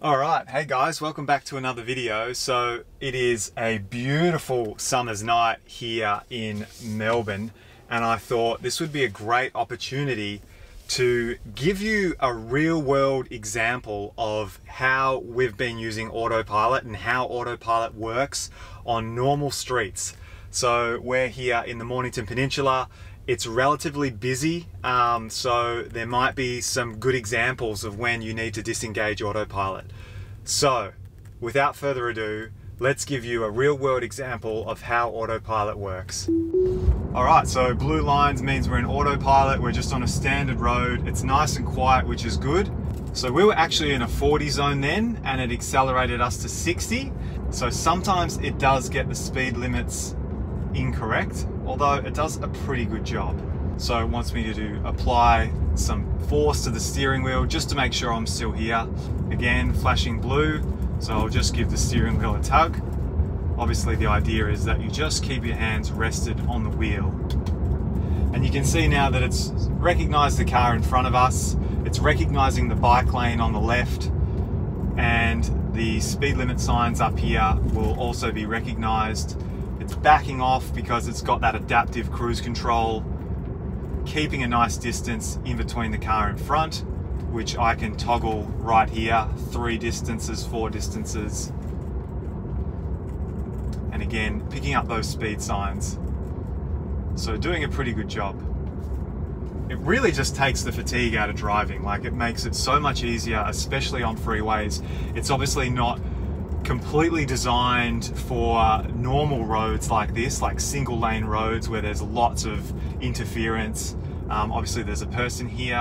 Alright, hey guys, welcome back to another video. So it is a beautiful summer's night here in Melbourne, and I thought this would be a great opportunity to give you a real world example of how we've been using Autopilot and how Autopilot works on normal streets. So we're here in the Mornington Peninsula. It's relatively busy, so there might be some good examples of when you need to disengage Autopilot. So, without further ado, let's give you a real world example of how Autopilot works. Alright, so blue lines means we're in Autopilot, we're just on a standard road, it's nice and quiet, which is good. So we were actually in a 40 zone then, and it accelerated us to 60. So sometimes it does get the speed limits incorrect, although it does a pretty good job. So it wants me to apply some force to the steering wheel just to make sure I'm still here. Again, flashing blue, so I'll just give the steering wheel a tug. Obviously the idea is that you just keep your hands rested on the wheel. And you can see now that it's recognized the car in front of us, it's recognizing the bike lane on the left, and the speed limit signs up here will also be recognized. It's backing off because it's got that adaptive cruise control, keeping a nice distance in between the car in front, which I can toggle right here, 3 distances, 4 distances. And again, picking up those speed signs. So doing a pretty good job. It really just takes the fatigue out of driving. Like, it makes it so much easier, especially on freeways. It's obviously not completely designed for normal roads like this, like single lane roads where there's lots of interference. Obviously there's a person here.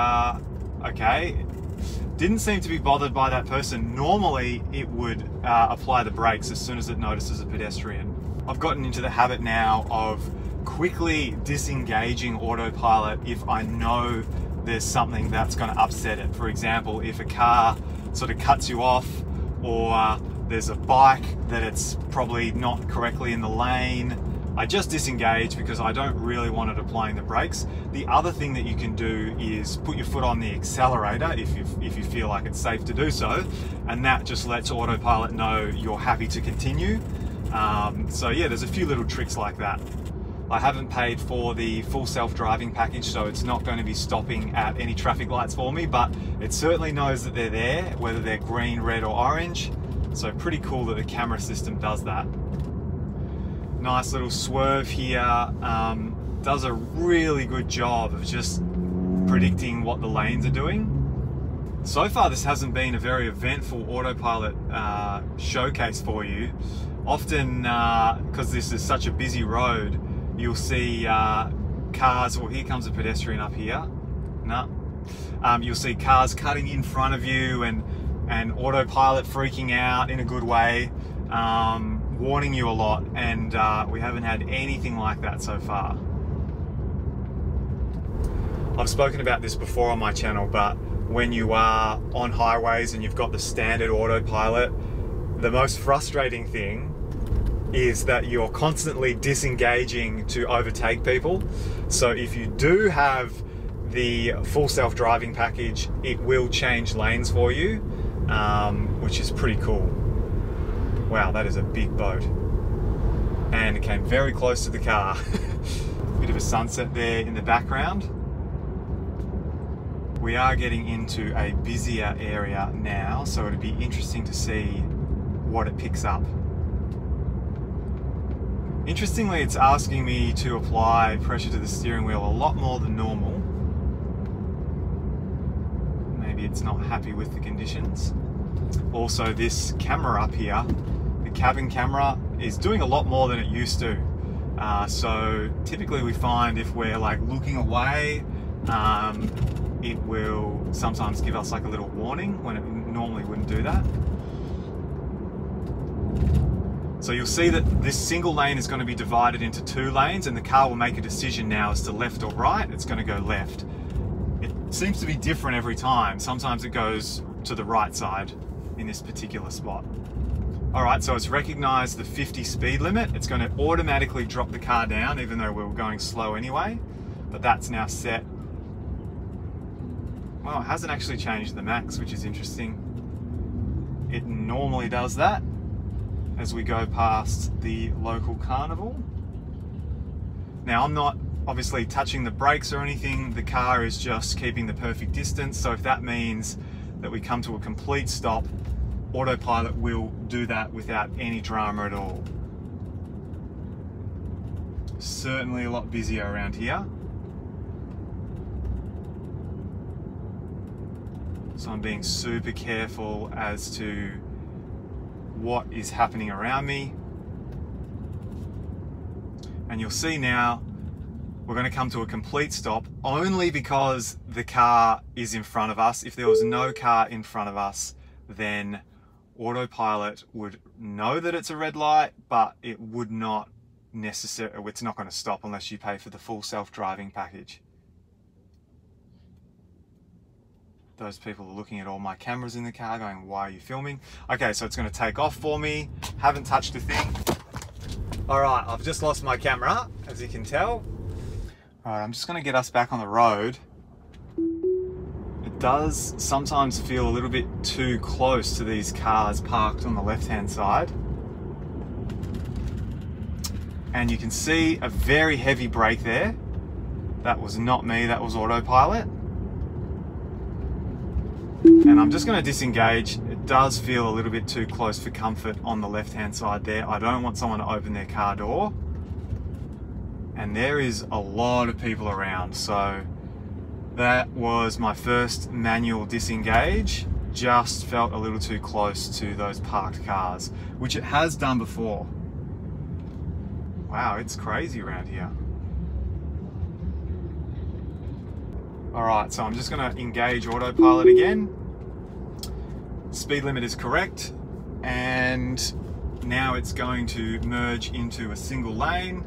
Okay, didn't seem to be bothered by that person. Normally it would apply the brakes as soon as it notices a pedestrian. I've gotten into the habit now of quickly disengaging Autopilot if I know there's something that's going to upset it. For example, if a car sort of cuts you off, or there's a bike that it's probably not correctly in the lane. I just disengage because I don't really want it applying the brakes. The other thing that you can do is put your foot on the accelerator if you feel like it's safe to do so, and that just lets Autopilot know you're happy to continue. So yeah, there's a few little tricks like that. I haven't paid for the full self-driving package, so it's not going to be stopping at any traffic lights for me, but it certainly knows that they're there, whether they're green, red, or orange. So pretty cool that the camera system does that. Nice little swerve here. Does a really good job of just predicting what the lanes are doing. So far this hasn't been a very eventful Autopilot showcase for you. Often, because this is such a busy road, you'll see cars, well, here comes a pedestrian up here. No. You'll see cars cutting in front of you, and Autopilot freaking out in a good way, warning you a lot, and we haven't had anything like that so far. I've spoken about this before on my channel, but when you are on highways and you've got the standard Autopilot, the most frustrating thing is that you're constantly disengaging to overtake people. So if you do have the full self-driving package, it will change lanes for you. Which is pretty cool. Wow, that is a big boat. And it came very close to the car. Bit of a sunset there in the background. We are getting into a busier area now, so it'll be interesting to see what it picks up. Interestingly, it's asking me to apply pressure to the steering wheel a lot more than normal. It's not happy with the conditions. Also, this camera up here, the cabin camera, is doing a lot more than it used to. So typically we find if we're like looking away, it will sometimes give us like a little warning when it normally wouldn't do that. So you'll see that this single lane is going to be divided into 2 lanes, and the car will make a decision now as to left or right. It's going to go left. Seems to be different every time. Sometimes it goes to the right side in this particular spot. All right, so it's recognized the 50 speed limit. It's going to automatically drop the car down, even though we were going slow anyway, but that's now set. Well, it hasn't actually changed the max, which is interesting. It normally does that as we go past the local carnival. Now I'm not obviously touching the brakes or anything, the car is just keeping the perfect distance, so if that means that we come to a complete stop, Autopilot will do that without any drama at all. Certainly a lot busier around here. So I'm being super careful as to what is happening around me. And you'll see now we're going to come to a complete stop only because the car is in front of us. If there was no car in front of us, then Autopilot would know that it's a red light, but it would not necessarily, it's not going to stop unless you pay for the full self-driving package. Those people are looking at all my cameras in the car going, why are you filming? Okay, so it's going to take off for me. Haven't touched a thing. All right, I've just lost my camera, as you can tell. All right, I'm just going to get us back on the road. It does sometimes feel a little bit too close to these cars parked on the left-hand side. And you can see a very heavy brake there. That was not me, that was Autopilot. And I'm just going to disengage. It does feel a little bit too close for comfort on the left-hand side there. I don't want someone to open their car door. And there is a lot of people around. So that was my first manual disengage. Just felt a little too close to those parked cars, which it has done before. Wow, it's crazy around here. All right, so I'm just gonna engage Autopilot again. Speed limit is correct. And now it's going to merge into a single lane,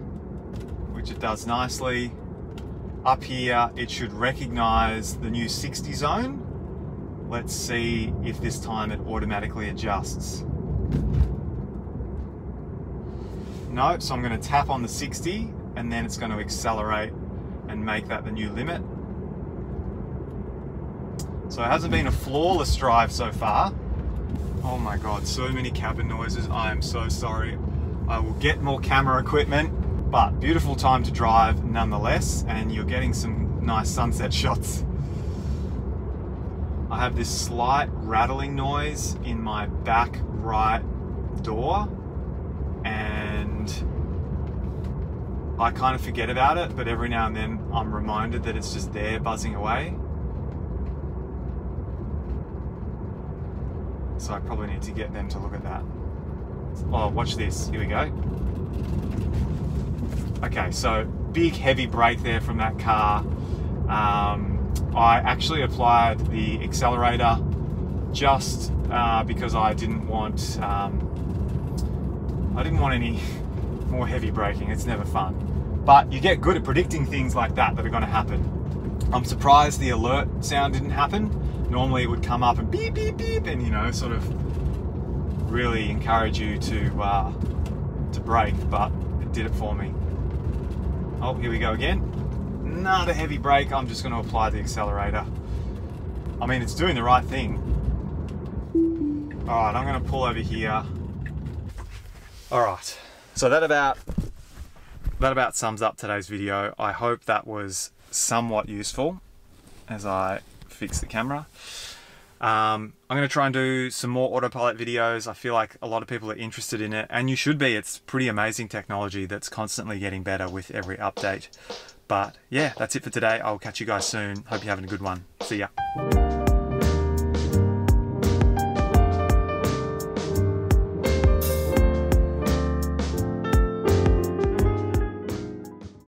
which it does nicely. Up here, it should recognize the new 60 zone. Let's see if this time it automatically adjusts. Nope, so I'm gonna tap on the 60 and then it's gonna accelerate and make that the new limit. So it hasn't been a flawless drive so far. Oh my God, so many cabin noises. I am so sorry. I will get more camera equipment, but beautiful time to drive nonetheless, and you're getting some nice sunset shots. I have this slight rattling noise in my back right door, and I kind of forget about it, but every now and then I'm reminded that it's just there buzzing away. So I probably need to get them to look at that. Oh, watch this, here we go. Okay, so big heavy brake there from that car. I actually applied the accelerator just because I didn't want any more heavy braking, it's never fun. But you get good at predicting things like that are gonna happen. I'm surprised the alert sound didn't happen. Normally it would come up and beep, beep, beep, and you know, sort of really encourage you to brake, but it did it for me. Oh, here we go again. Not a heavy brake, I'm just gonna apply the accelerator. I mean, it's doing the right thing. All right, I'm gonna pull over here. All right, so that about sums up today's video. I hope that was somewhat useful as I fix the camera. I'm going to try and do some more Autopilot videos. I feel like a lot of people are interested in it, and you should be. It's pretty amazing technology that's constantly getting better with every update. But yeah, that's it for today. I'll catch you guys soon. Hope you're having a good one. See ya.